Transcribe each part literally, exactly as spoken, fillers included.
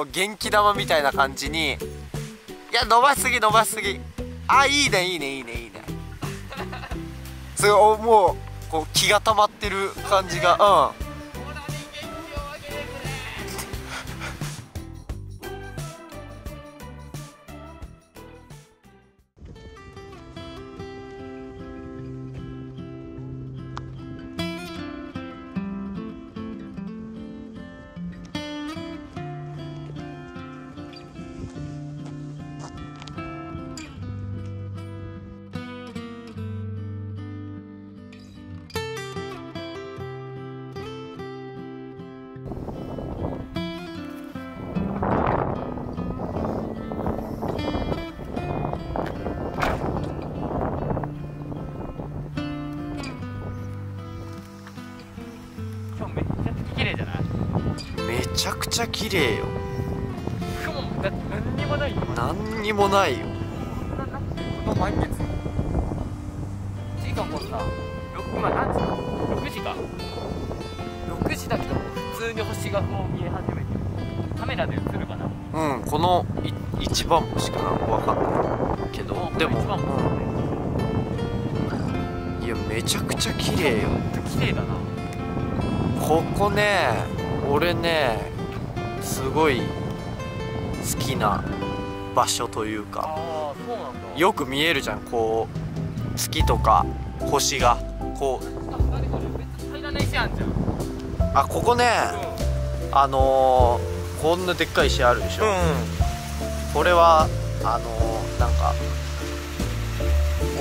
こう元気玉みたいな感じに、いや伸ばしすぎ伸ばしすぎ、あいいねいいねいいねいいね、それをもうこう気が溜まってる感じが、うん。めちゃくちゃ綺麗よ。雲もだって何にもないよ。何にもないよ。こんなこと満月。時間こんな。今何時だ。六時か。六時だけど普通に星がもう見え始めてる。カメラで映るかな。うん、この一番星かな、わかんないけど。でも。いやめちゃくちゃ綺麗よ。綺麗だな。ここね。俺ねすごい好きな場所というか、よく見えるじゃん、こう月とか星がこう、あここね、あのー、こんなでっかい石あるでしょ、うん、これはあのー、なんか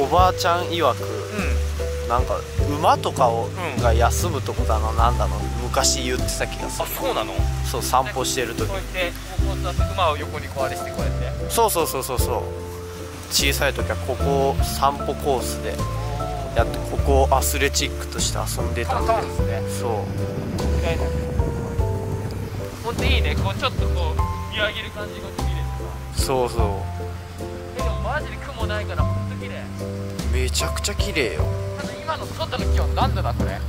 おばあちゃん曰く、うん、なんか馬とかを、うん、が休むとこだのなんだの昔言ってた気がする。あ、そうなの？そう、散歩してる時に馬を横にこうあれしてこうやって、そうそうそうそうそう、小さい時はここを散歩コースでやって、ここをアスレチックとして遊んでたんだけど、そうほんといいね、こうちょっとこう見上げる感じが見れるな。そうそうでもマジで雲ないからほんと綺麗、めちゃくちゃ綺麗よ。ただ今の外の気温何度だこれ、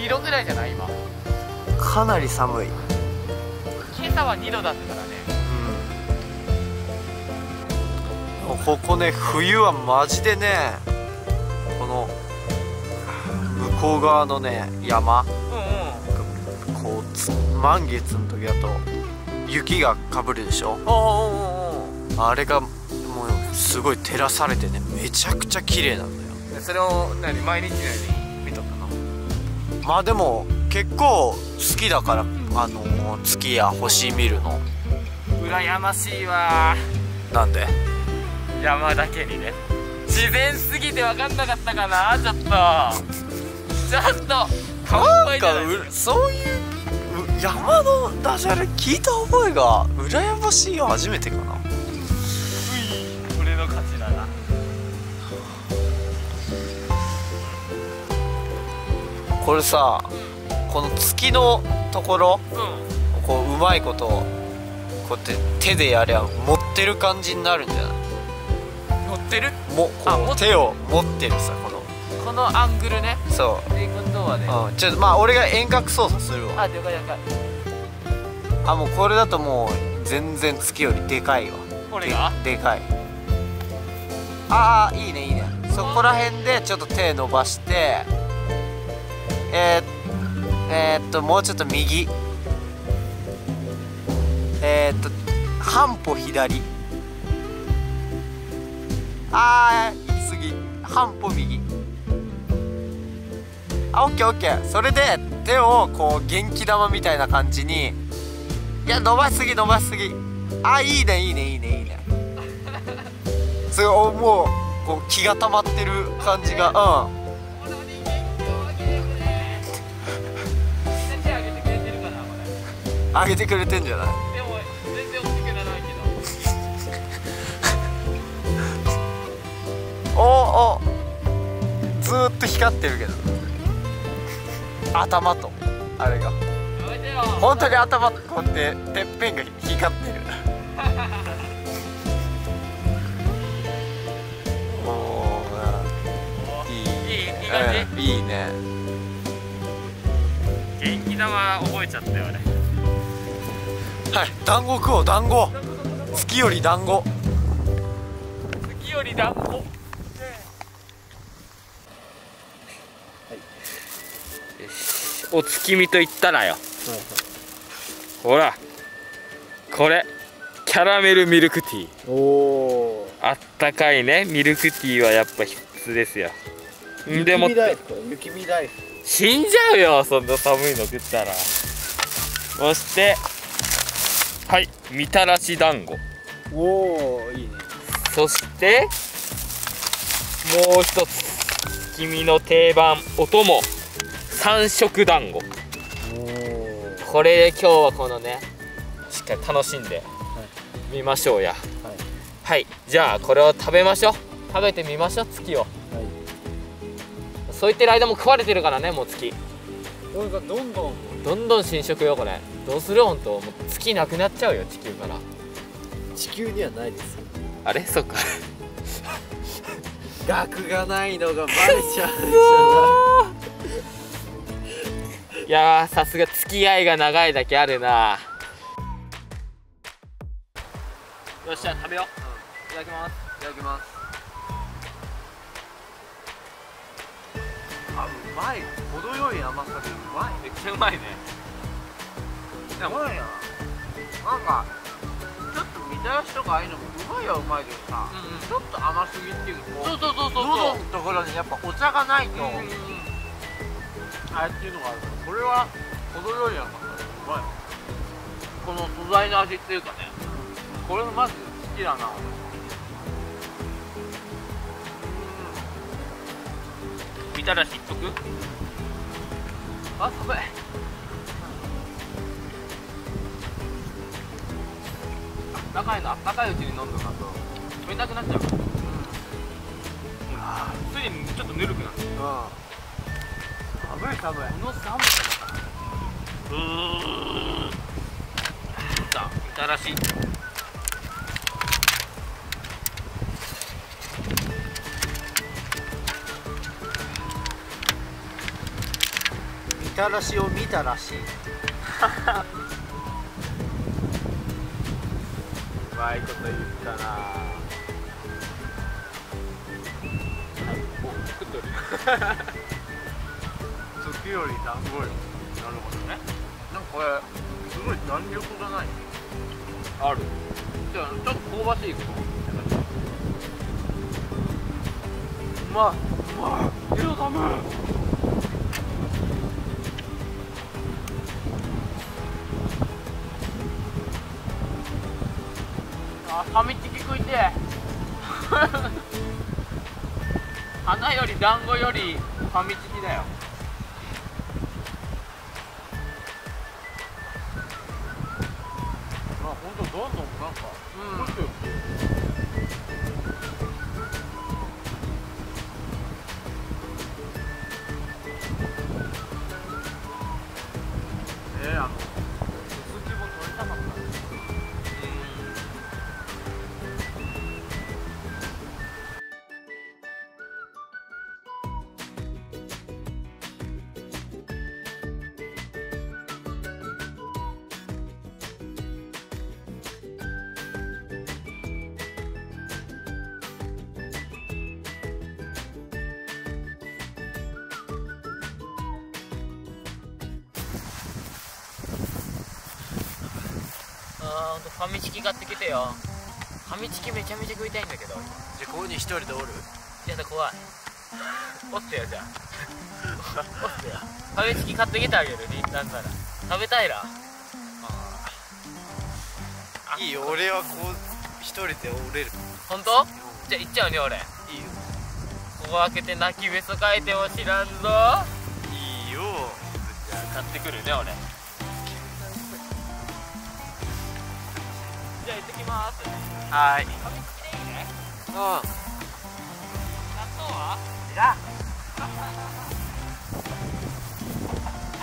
にどぐらいじゃない今。かなり寒い。今朝はにどだったからね。うん、ここね冬はマジでね、この向こう側のね山、うんうん、こう満月の時だと雪がかぶるでしょ。おーおーおー、あれがもうすごい照らされてね、めちゃくちゃ綺麗なんだよ。それを何毎日のように。まあでも結構好きだから、あのー、月や星見るの羨ましいわ。なんで山だけにね、自然すぎて分かんなかったかな、ちょっとちょっとなんかうそういう山のダジャレ聞いた覚えが、羨ましいよ初めてかな。うい俺の勝ちだな。これさ、この月のところ、うん、こううまいことこうやって手でやりゃ持ってる感じになるんじゃない？持ってる？もこう手を持ってるさ、このこのアングルね。そう。で今度はね。うん、ちょっとまあ俺が遠隔操作するわ。あ、でかいでかい。あもうこれだともう全然月よりでかいわ。これが？でかい。ああいいねいいね。そこら辺でちょっと手伸ばして。えー、えー、っともうちょっと右、えー、っと半歩左、あー行き過ぎ、半歩右、あオッケーオッケー。それで手をこう元気玉みたいな感じに、いや伸ばしすぎ伸ばしすぎ、あいいねいいねいいねいいね、それをもうこう気が溜まってる感じが、うん。あげてくれてんじゃない？でも全然大きくならないけど。おお、ずーっと光ってるけど。頭とあれが。本当に頭とこうやっててっぺんが光ってる。おお、いい、いいね。元気玉覚えちゃったよね。はい、団子食おう、団子。月より団子。月より団子。はい。お月見と言ったらよ。はいはい、ほら。これ。キャラメルミルクティー。おー。あったかいね、ミルクティーはやっぱ必須ですよ。でも。雪見大福。雪見大福。死んじゃうよ、そんな寒いの食ったら。そして。はい、みたらし団子。おお、いいね。そしてもう一つ、君の定番お供、三色団子。これで今日はこのね、しっかり楽しんでみましょうや。はい、はい、じゃあこれを食べましょう。食べてみましょう、月を。はい、そう言ってる間も食われてるからね、もう月。どんどんどんどん侵食よ、これ。どうする、ほんともう月なくなっちゃうよ、地球から。地球にはないですよ。あれ、そっか。額がないのがバレちゃうじゃない。いやー、さすが付き合いが長いだけあるな。よっしゃ、食べよう。いただきます。いただきます。あ、うまい。程よい甘さでうまい。めっちゃうまいね。うまいな。なんかちょっとみたらしとかああいうのもうまいはうまいけどさ、うん、うん、ちょっと甘すぎっていうか、そうそうそうそう、喉のところにやっぱお茶がないと、うん、うん、あれっていうのがあるから、これは程よいやんか。うまい。この素材の味っていうかね、これまず好きだな。みたらしいっとく？あ、すごい。あったかいの、あったかいうちに飲んどかんと冷たくなっちゃうから、うん、あー、ついにちょっとぬるくなっちゃう、うん、寒い寒い、この寒さだから。うーん、さあ、みたらし、みたらしを見たらしい。うまいこと言ったな。作ってる。月より団子よ。なるほどね。なんかこれすごい弾力がない。ある。じゃあちょっと香ばしいこと。うまい。うまい。色だむ。ファミチキ食いてえ。花より団子よりファミチキだよ。まあほんとどんどんなんか、うん、食ってよ。えー、あのファミチキ買ってきてよ。ファミチキめちゃめちゃ食いたいんだけど。じゃあここに一人でおる？やだ、怖い。おってよ、じゃあ。おってよ。ファミチキ買ってきてあげる。なんなら食べたいら。いいよ、俺はこう一人でおれる。本当？じゃあ行っちゃうね、俺。いいよ。ここ開けて泣きべそかいても知らんぞ。いいよ。じゃあ買ってくるね、俺。じゃあ行ってきます。はい、ファミチキでいいね。うん、納豆はいらん。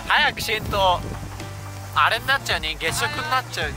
早くしんとあれになっちゃうね、月食になっちゃう。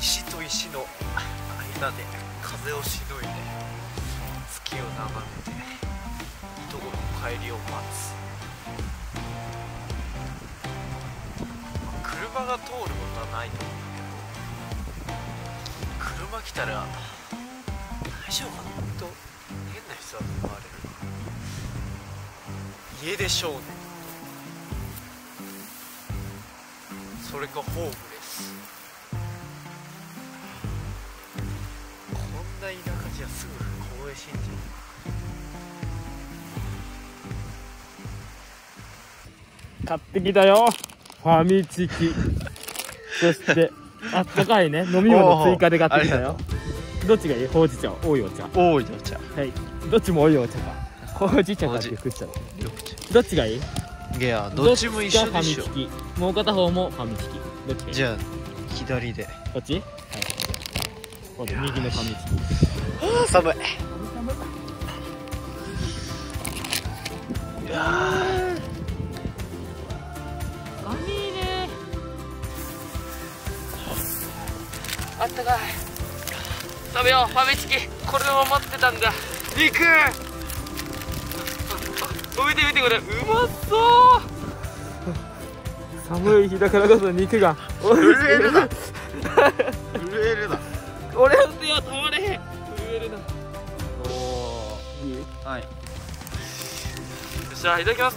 石と石の間で風をしのいで月を眺めていとこの帰りを待つ。車が通ることはないと思うんだけど、車来たら大丈夫かなと変な人だと思われる。家出少年、それかホームレス。こんな田舎じゃすぐ公営信じる。買ってきたよ、ファミチキそしてあったかいね飲み物追加で買ってきたよ。どっちがいい？ほうじ茶、多いお茶、多いお茶、はい、どっちも多いお茶かほうじ茶かって食っちゃう。どっちがいい？いや、どっちも一緒でしょ。もう片方もファミチキ。どっちがいい？じゃあ左でこっち？はい、こっち右のファミチキ。寒い。いやあったかい。食べよう、ファミチキ。これを待ってたんだ。行く。見て見てこれ、うまそう。寒い日だからこそ肉が震えるな震えるな俺の手は止まれへん。震えるな。おお、いい？はい、よっしゃ、いただきます。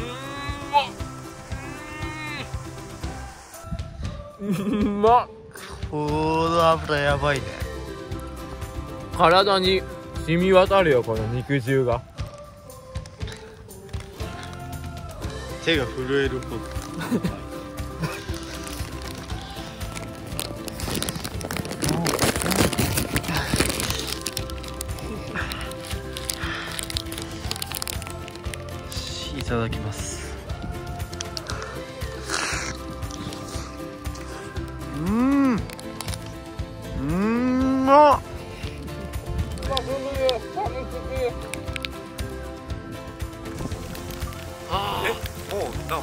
うーん、うまっ、うまっ。この油やばいね。体に染み渡るよ、この肉汁が。手が震えるほどいただきます。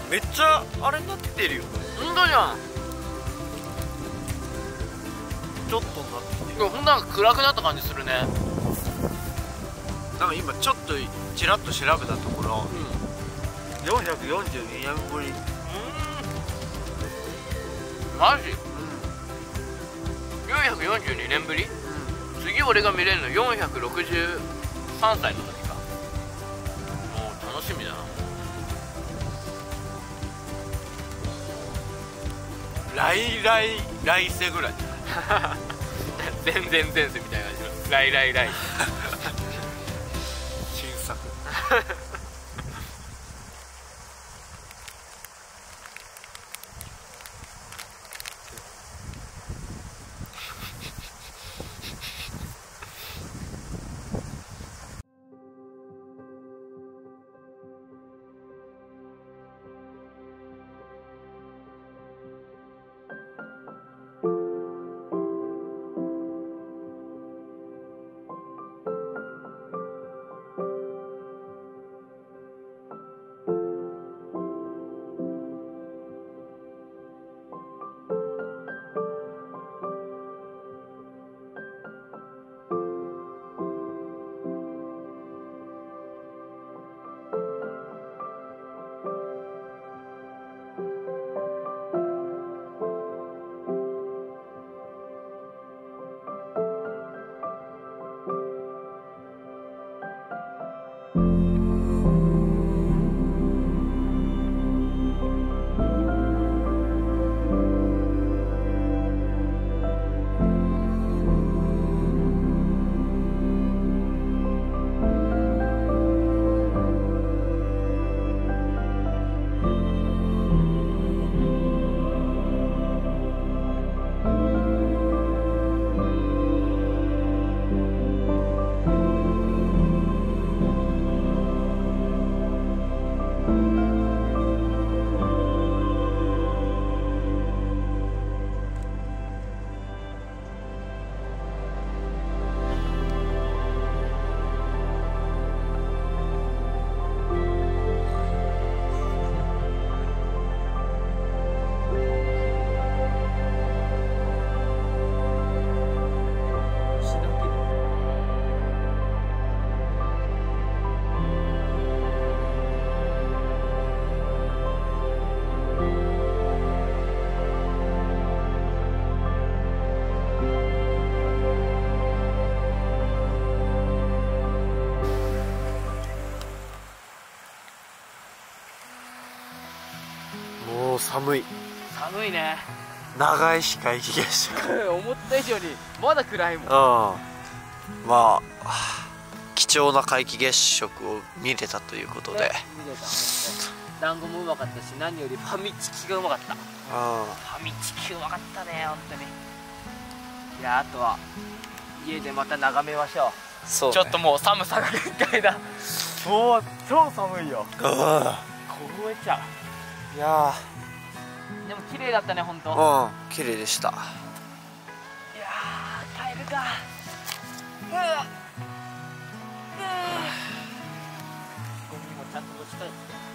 めっちゃあれになってるよ。ほんとじゃん。ちょっとなってきてる。ほんと暗くなった感じするね。なんか今ちょっとちらっと調べたところ、うん、よんひゃくよんじゅうにねんぶり。うん、マジ、うん、よんひゃくよんじゅうにねんぶり、うん、次俺が見れるのよんひゃくろくじゅうさんさいの時か。もう楽しみだな。来来来世ぐらい全然前世みたいな感じの来来来新作寒い寒いね。長い日皆既月食思った以上にまだ暗いもん。うん、まあ貴重な皆既月食を見れたということで、団子もうまかったし、何よりファミチキがうまかった。ああ、ファミチキうまかったね、本当に。いや、あとは家でまた眺めましょう。そう、ね、ちょっともう寒さが限界だ。もう超寒いよ。うん、凍えちゃう。いやー、でも綺麗だったね、本当。うん、綺麗でした。いやー、帰るか。うわっ、ゴミもちゃんと持ち帰って。